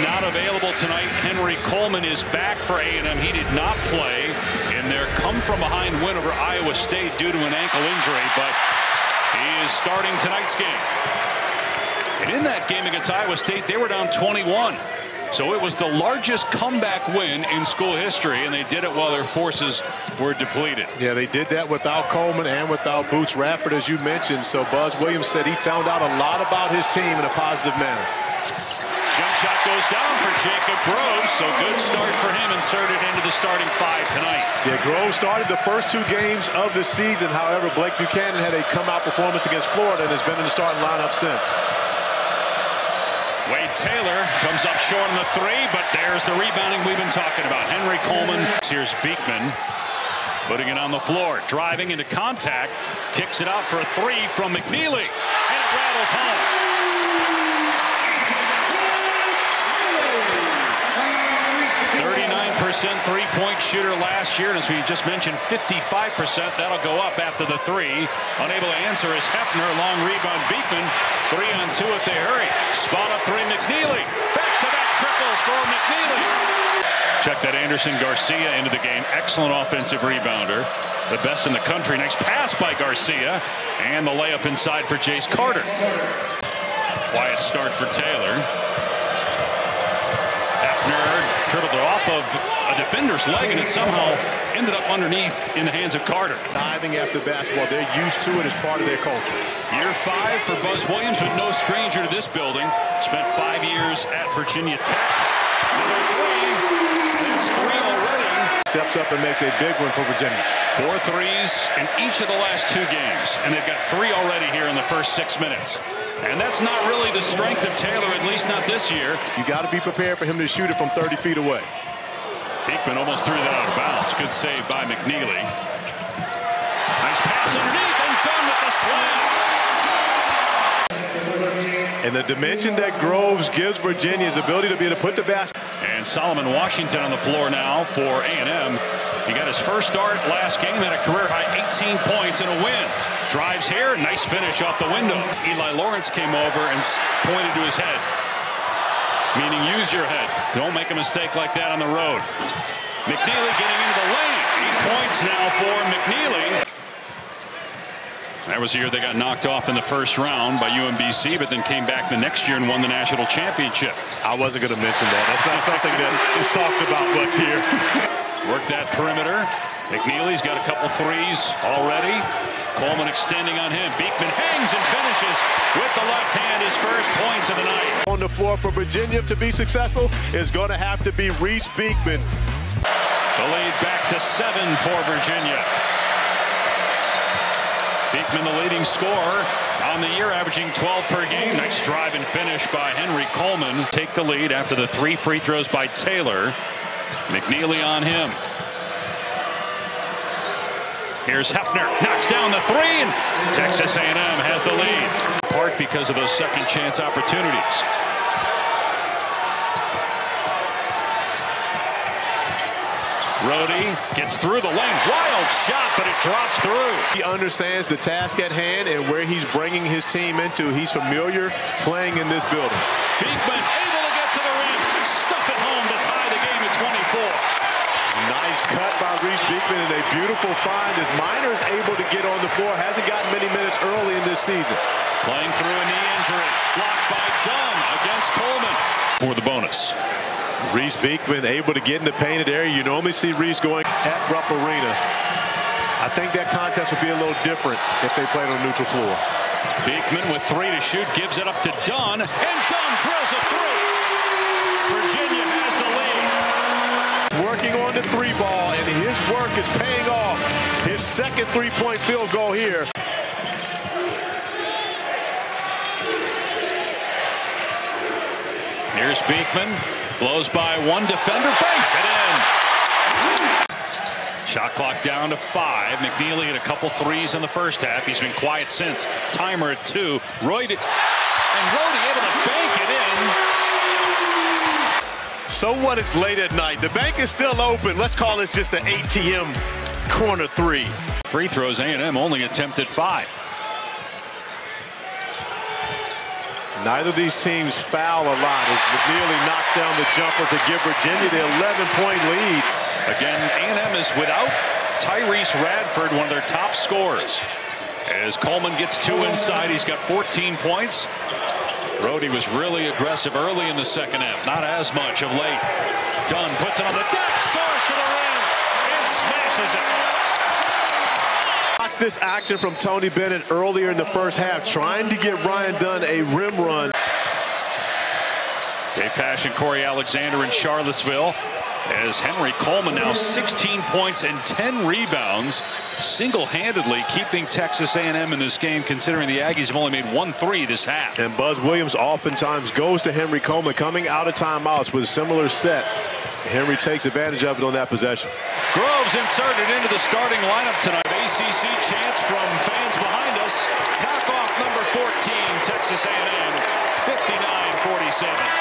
Not available tonight. Henry Coleman is back for A&M. He did not play in their come-from-behind win over Iowa State due to an ankle injury, but he is starting tonight's game. And in that game against Iowa State, they were down 21. So it was the largest comeback win in school history, and they did it while their forces were depleted. Yeah, they did that without Coleman and without Boots Rafford, as you mentioned. So Buzz Williams said he found out a lot about his team in a positive manner. Jump shot goes down for Jacob Groves, so good start for him, inserted into the starting five tonight. Yeah, Groves started the first two games of the season. However, Blake Buchanan had a come-out performance against Florida and has been in the starting lineup since. Wade Taylor comes up short on the three, but there's the rebounding we've been talking about. Henry Coleman. Here's Beekman putting it on the floor, driving into contact, kicks it out for a three from McNeely, and it rattles home. Three-point shooter last year, and as we just mentioned, 55%. That'll go up after the three. Unable to answer is Hefner. Long rebound, Beekman. 3-on-2 if they hurry. Spot up three, McNeely. Back-to-back triples for McNeely. Check that Anderson Garcia into the game. Excellent offensive rebounder. The best in the country. Next pass by Garcia. And the layup inside for Jace Carter. Quiet start for Taylor. Hefner dribbled it off of a defender's leg, and it somehow ended up underneath in the hands of Carter. Diving after basketball, they're used to it as part of their culture. Year 5 for Buzz Williams, but no stranger to this building. Spent 5 years at Virginia Tech. Number three, and it's three already. Steps up and makes a big one for Virginia. 4 threes in each of the last 2 games, and they've got 3 already here in the first 6 minutes. And that's not really the strength of Taylor, at least not this year. You got to be prepared for him to shoot it from 30 feet away. Beekman almost threw that out of bounds. Good save by McNeely. Nice pass underneath, and Dunn with the slam. And the dimension that Groves gives Virginia is ability to be able to put the basket. And Solomon Washington on the floor now for A&M. He got his first start last game, had a career-high 18 points and a win. Drives here, nice finish off the window. Eli Lawrence came over and pointed to his head, meaning use your head. Don't make a mistake like that on the road. McNeely getting into the lane. 8 points now for McNeely. That was the year they got knocked off in the first round by UMBC, but then came back the next year and won the national championship. I wasn't going to mention that. That's not something that is talked about much here. Work that perimeter. McNeely's got a couple threes already. Coleman extending on him. Beekman hangs and finishes with the left hand, his first points of the night. On the floor for Virginia to be successful is going to have to be Reese Beekman. The lead back to 7 for Virginia. Beekman, the leading scorer on the year, averaging 12 per game. Nice drive and finish by Henry Coleman. Take the lead after the 3 free throws by Taylor. McNeely on him. Here's Hefner, knocks down the three, and Texas A&M has the lead. Part because of those second chance opportunities. Rohde gets through the lane, wild shot, but it drops through. He understands the task at hand and where he's bringing his team into. He's familiar playing in this building. Beekman able to get to the rim, stuff it home to tie the game at 24. Nice cut by Reese Beekman, and a beautiful find as Miner is able to get on the floor. Hasn't gotten many minutes early in this season. Playing through a knee injury. Blocked by Dunn against Coleman. For the bonus. Reese Beekman able to get in the painted area. You normally see Reese going at Rupp Arena. I think that contest would be a little different if they played on a neutral floor. Beekman with 3 to shoot gives it up to Dunn, and Dunn drills a three. Virginia has the lead. Working on the three ball, and his work is paying off. His second three-point field goal here. Here's Beekman. Blows by one defender. Banks it in. Shot clock down to 5. McNeely had a couple threes in the first half. He's been quiet since. Timer at 2. Rohde, and Rohde able to bank it in. So what? It's late at night. The bank is still open. Let's call this just an ATM corner three. Free throws, A&M only attempted 5. Neither of these teams foul a lot as McNeely knocks down the jumper to give Virginia the 11-point lead. Again, A&M is without Tyrese Radford, one of their top scorers. As Coleman gets two inside, he's got 14 points. Rohde was really aggressive early in the second half, not as much of late. Dunn puts it on the deck, soars to the rim, and smashes it. Watch this action from Tony Bennett earlier in the first half, trying to get Ryan Dunn a rim run. Dave Pasch and Corey Alexander in Charlottesville, as Henry Coleman now 16 points and 10 rebounds, single-handedly keeping Texas A&M in this game, considering the Aggies have only made 1 3 this half. And Buzz Williams oftentimes goes to Henry Coleman, coming out of timeouts with a similar set. Henry takes advantage of it on that possession. Groves inserted into the starting lineup tonight. ACC chants from fans behind us. Knock off number 14, Texas A&M, 59-47.